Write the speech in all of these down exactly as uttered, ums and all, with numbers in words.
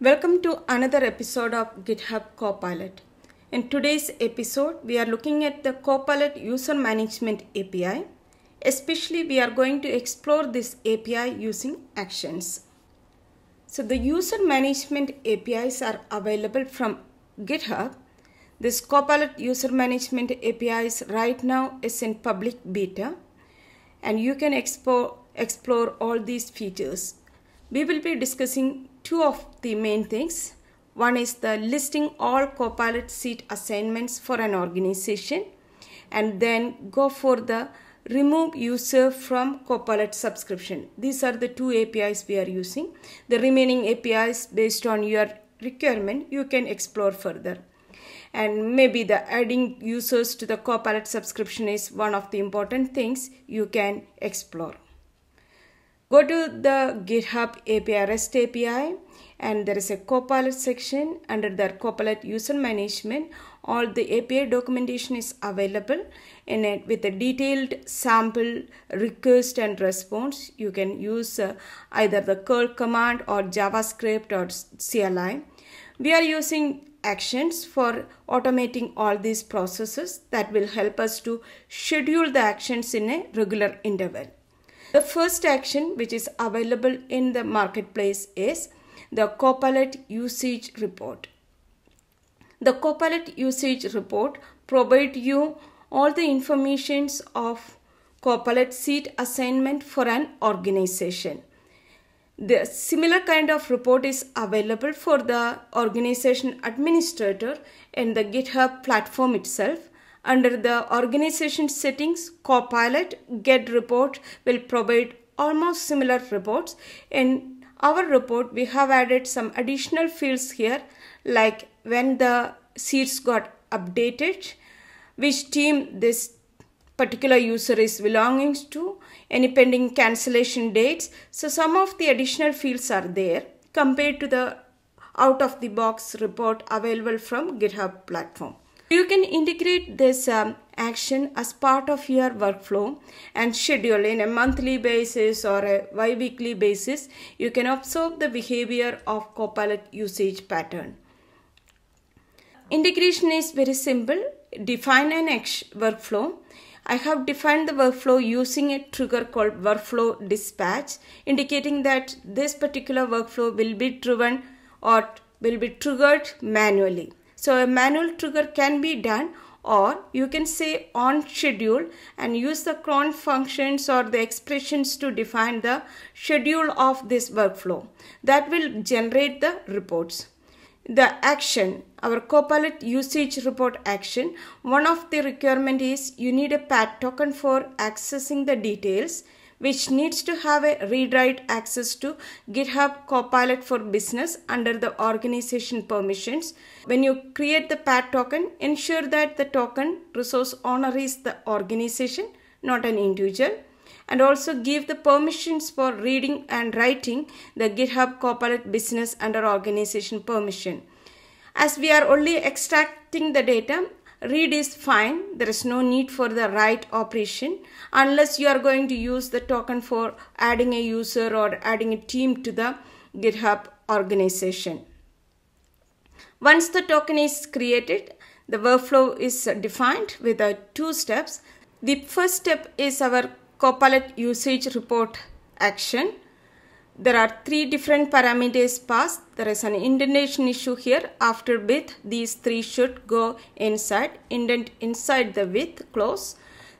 Welcome to another episode of GitHub Copilot. In today's episode, we are looking at the Copilot User Management A P I. Especially, we are going to explore this A P I using actions. So the User Management A P Is are available from GitHub. This Copilot User Management A P Is right now is in public beta, and you can explore, explore all these features. We will be discussing two of the main things. One is the listing all Copilot seat assignments for an organization, and then go for the remove user from Copilot subscription. These are the two A P Is we are using. The remaining A P Is, based on your requirement, you can explore further. And maybe the adding users to the Copilot subscription is one of the important things you can explore. Go to the GitHub A P I REST A P I, and there is a Copilot section. Under the Copilot User Management, all the A P I documentation is available in it with a detailed sample request and response. You can use uh, either the curl command or JavaScript or C L I. We are using actions for automating all these processes that will help us to schedule the actions in a regular interval. The first action which is available in the marketplace is the Copilot Usage Report. The Copilot Usage Report provides you all the information of Copilot seat assignment for an organization. The similar kind of report is available for the organization administrator in the GitHub platform itself. Under the organization settings, Copilot Get Report will provide almost similar reports. In our report, we have added some additional fields here, like when the seats got updated, which team this particular user is belonging to, any pending cancellation dates. So some of the additional fields are there compared to the out-of-the-box report available from GitHub platform. You can integrate this um, action as part of your workflow and schedule in a monthly basis or a bi-weekly basis. You can observe the behavior of Copilot usage pattern. Integration is very simple. Define an action workflow. I have defined the workflow using a trigger called workflow dispatch, indicating that this particular workflow will be driven or will be triggered manually. So a manual trigger can be done, or you can say on schedule and use the cron functions or the expressions to define the schedule of this workflow. That will generate the reports. The action, our Copilot usage report action, one of the requirements is you need a P A T token for accessing the details, which needs to have a read-write access to GitHub Copilot for Business under the organization permissions. When you create the P A T token, ensure that the token resource owner is the organization, not an individual. And also give the permissions for reading and writing the GitHub Copilot Business under organization permission. As we are only extracting the data, read is fine. There is no need for the write operation unless you are going to use the token for adding a user or adding a team to the GitHub organization. Once the token is created, the workflow is defined with uh, two steps. The first step is our Copilot usage report action. There are three different parameters passed. There is an indentation issue here. After with, these three should go inside, indent inside the with clause.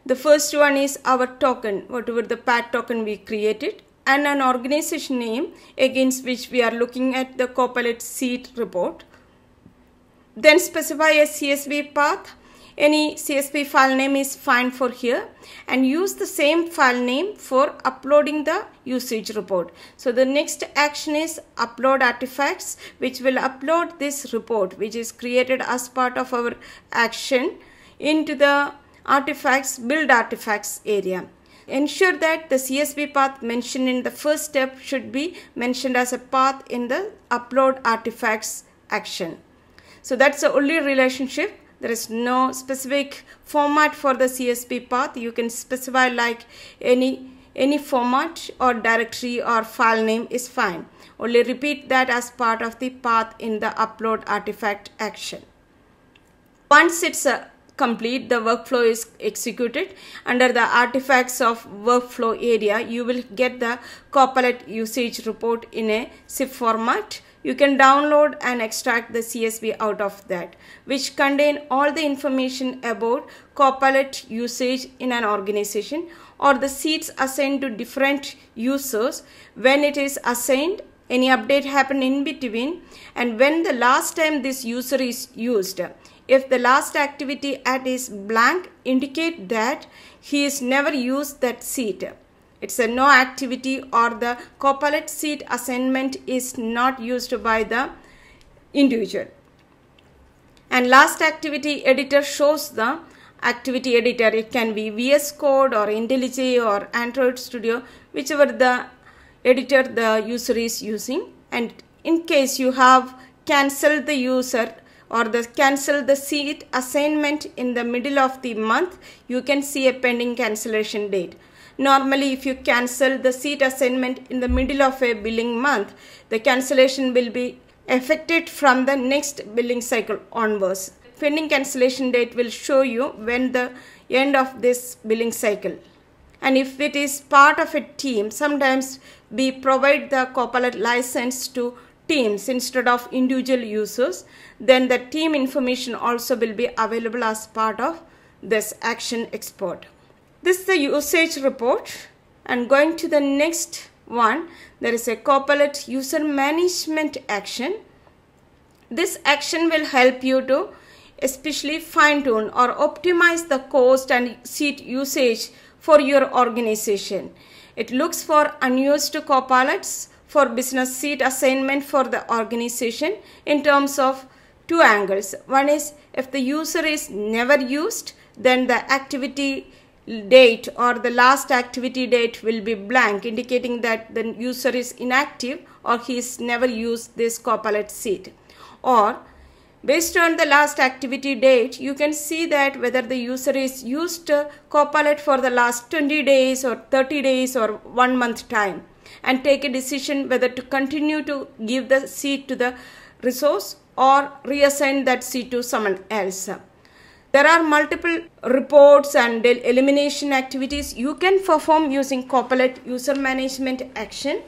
The first one is our token, whatever the P A T token we created, and an organization name against which we are looking at the Copilot seat report. Then specify a C S V path. Any C S V file name is fine for here, and use the same file name for uploading the usage report. So the next action is upload artifacts, which will upload this report, which is created as part of our action, into the artifacts, build artifacts area. Ensure that the C S V path mentioned in the first step should be mentioned as a path in the upload artifacts action. So that's the only relationship. There is no specific format for the C S V path. You can specify like any, any format or directory or file name is fine. Only repeat that as part of the path in the upload artifact action. Once it's uh, complete, the workflow is executed. Under the artifacts of workflow area, you will get the Copilot usage report in a zip format. You can download and extract the C S V out of that, which contain all the information about Copilot usage in an organization or the seats assigned to different users, when it is assigned, any update happened in between, and when the last time this user is used. If the last activity at is blank, indicate that he has never used that seat. It's a no activity or the Copilot seat assignment is not used by the individual. And last activity editor shows the activity editor. It can be V S Code or IntelliJ or Android Studio, whichever the editor the user is using. And in case you have cancelled the user or the cancel the seat assignment in the middle of the month, you can see a pending cancellation date. Normally, if you cancel the seat assignment in the middle of a billing month, the cancellation will be affected from the next billing cycle onwards. Pending cancellation date will show you when the end of this billing cycle. And if it is part of a team, sometimes we provide the Copilot license to teams instead of individual users, then the team information also will be available as part of this action export. This is the usage report, and going to the next one, there is a Copilot User Management Action. This action will help you to especially fine-tune or optimize the cost and seat usage for your organization. It looks for unused Copilots for business seat assignment for the organization in terms of two angles. One is if the user is never used, then the activity date or the last activity date will be blank, indicating that the user is inactive or he's never used this Copilot seat. Or based on the last activity date, you can see that whether the user is used Copilot for the last twenty days or thirty days or one month time, and take a decision whether to continue to give the seat to the resource or reassign that seat to someone else. There are multiple reports and elimination activities you can perform using Copilot User Management Action.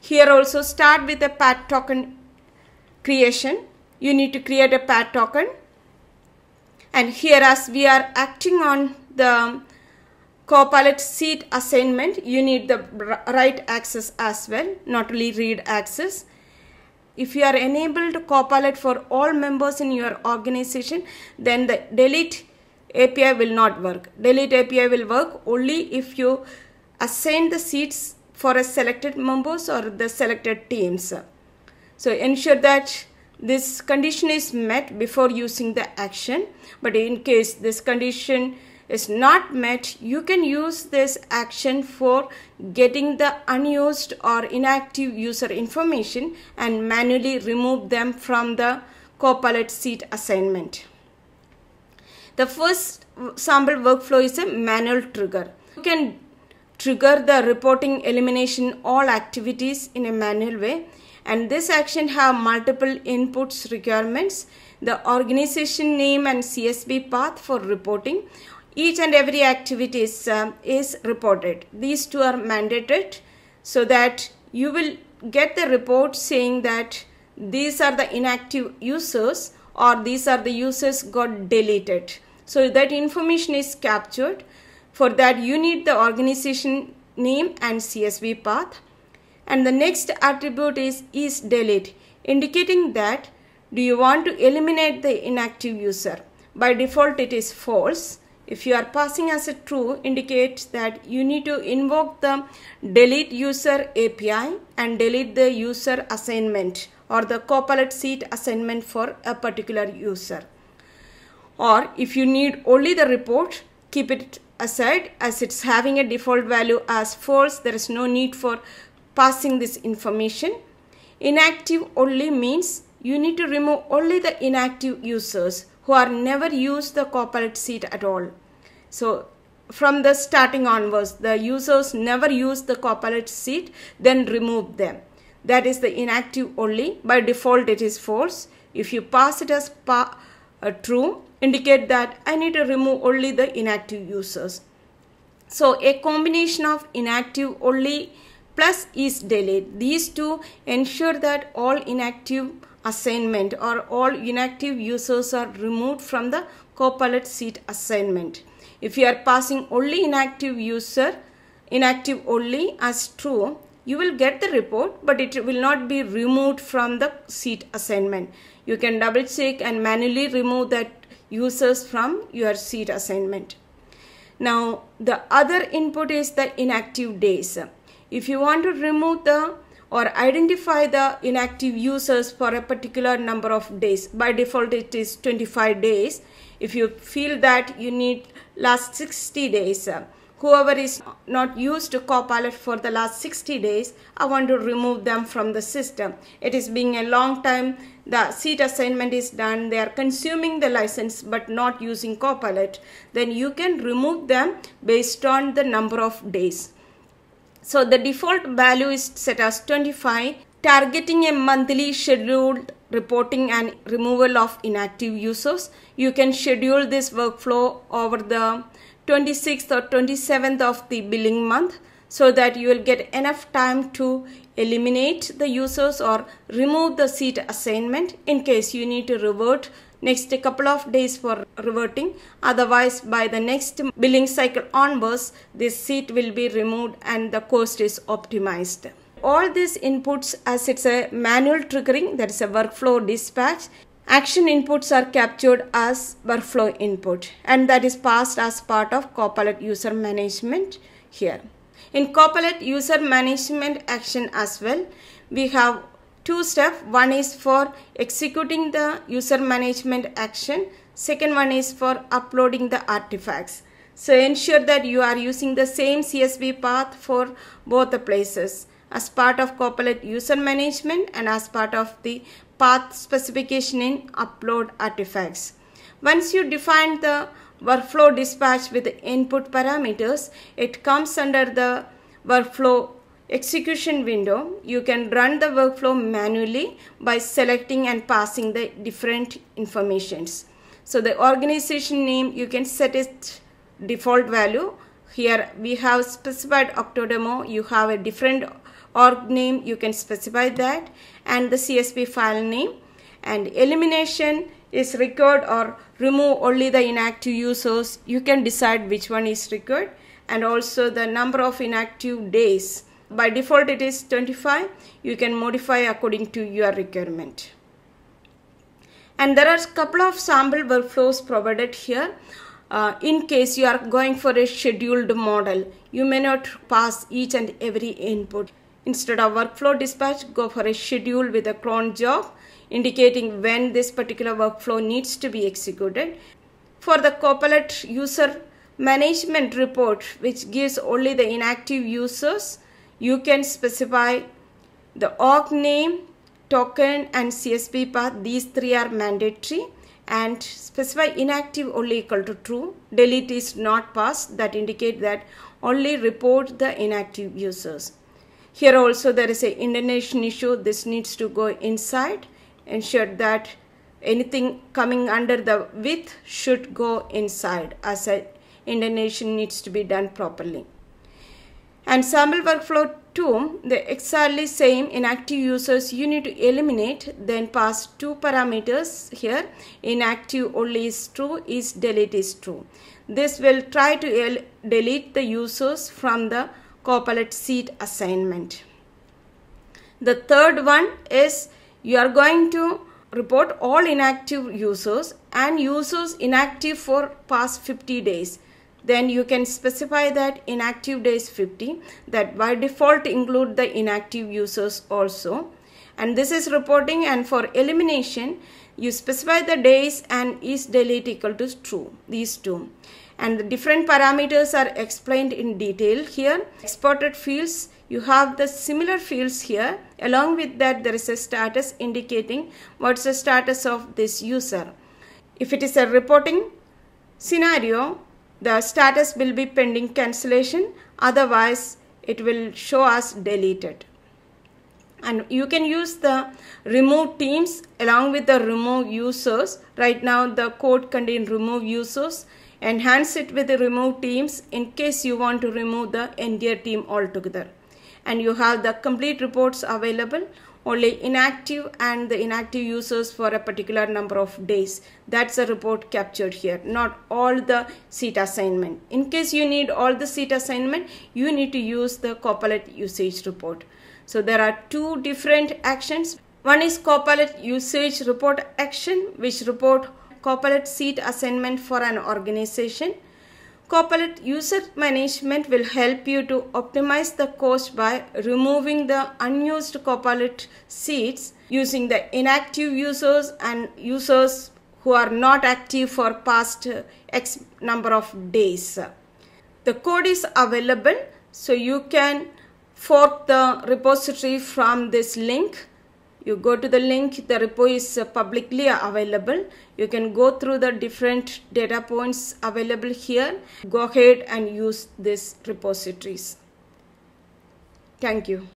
Here also start with a P A T token creation. You need to create a P A T token. And here, as we are acting on the Copilot seat assignment, you need the write access as well, not only read access. If you are enabled Copilot for all members in your organization, then the delete A P I will not work. Delete A P I will work only if you assign the seats for a selected members or the selected teams. So ensure that this condition is met before using the action. But in case this condition is not met, you can use this action for getting the unused or inactive user information and manually remove them from the Copilot seat assignment. The first sample workflow is a manual trigger. You can trigger the reporting elimination all activities in a manual way, and this action have multiple inputs requirements, the organization name and C S V path for reporting. Each and every activity is, um, is reported. These two are mandated so that you will get the report saying that these are the inactive users or these are the users got deleted. So that information is captured. For that you need the organization name and C S V path. And the next attribute is is delete, indicating that do you want to eliminate the inactive user. By default it is false. If you are passing as a true, indicate that you need to invoke the delete user A P I and delete the user assignment or the Copilot seat assignment for a particular user. Or if you need only the report, keep it aside as it's having a default value as false. There is no need for passing this information. Inactive only means you need to remove only the inactive users who are never used the Copilot seat at all. So from the starting onwards, the users never use the Copilot seat, then remove them. that is the inactive only. By default it is false. If you pass it as pa uh, true, indicate that I need to remove only the inactive users. So a combination of inactive only plus is delayed. These two ensure that all inactive assignment or all inactive users are removed from the Copilot seat assignment. If you are passing only inactive user, inactive only as true, you will get the report, but it will not be removed from the seat assignment. You can double check and manually remove that users from your seat assignment. Now, the other input is the inactive days. If you want to remove the or identify the inactive users for a particular number of days, by default it is twenty-five days. If you feel that you need last sixty days, whoever is not used to Copilot for the last sixty days, I want to remove them from the system. It is being a long time, the seat assignment is done, they are consuming the license but not using Copilot. Then you can remove them based on the number of days. So the default value is set as twenty-five, targeting a monthly scheduled reporting and removal of inactive users. You can schedule this workflow over the twenty-sixth or twenty-seventh of the billing month so that you will get enough time to eliminate the users or remove the seat assignment in case you need to revert next a couple of days for reverting. Otherwise, by the next billing cycle onwards, this seat will be removed and the cost is optimized. All these inputs, as it's a manual triggering, that is a workflow dispatch. Action inputs are captured as workflow input and that is passed as part of Copilot User Management here. In Copilot User Management Action as well, we have two steps. One is for executing the user management action. Second one is for uploading the artifacts. So ensure that you are using the same C S V path for both the places, as part of Copilot User Management and as part of the path specification in upload artifacts. Once you define the workflow dispatch with the input parameters, it comes under the workflow execution window. You can run the workflow manually by selecting and passing the different informations. So the organization name, you can set its default value. Here we have specified Octodemo. You have a different org name, you can specify that, and the C S V file name. And elimination is required or remove only the inactive users. You can decide which one is required, and also the number of inactive days. By default it is twenty-five. You can modify according to your requirement. And there are a couple of sample workflows provided here. Uh, in case you are going for a scheduled model, you may not pass each and every input. Instead of workflow dispatch, go for a schedule with a cron job indicating when this particular workflow needs to be executed. For the Copilot User Management Report, which gives only the inactive users, you can specify the org name, token, and C S V path. These three are mandatory. And specify inactive only equal to true. Delete is not passed. That indicate that only report the inactive users. Here also there is a indentation issue. This needs to go inside. Ensure that anything coming under the width should go inside, as a indentation needs to be done properly. And sample workflow two, the exactly same inactive users you need to eliminate, then pass two parameters here. Inactive only is true, is delete is true. This will try to delete the users from the Copilot seat assignment. The third one is you are going to report all inactive users and users inactive for past fifty days. Then you can specify that inactive days fifty, that by default include the inactive users also. And this is reporting, and for elimination, you specify the days and is delete equal to true, these two. And the different parameters are explained in detail here. Exported fields, you have the similar fields here. Along with that, there is a status indicating what's the status of this user. If it is a reporting scenario, the status will be pending cancellation. Otherwise, it will show us deleted. and you can use the remove teams along with the remove users. Right now the code contains remove users. Enhance it with the remove teams in case you want to remove the entire team altogether. And you have the complete reports available, only inactive and the inactive users for a particular number of days. That's the report captured here, not all the seat assignment. In case you need all the seat assignment, you need to use the Copilot usage report. So there are two different actions. One is Copilot usage report action, which report Copilot seat assignment for an organization. Copilot user management will help you to optimize the cost by removing the unused Copilot seats using the inactive users and users who are not active for past X number of days. The code is available, so you can fork the repository from this link. You go to the link, the repo is publicly available. You can go through the different data points available here. Go ahead and use these repositories. Thank you.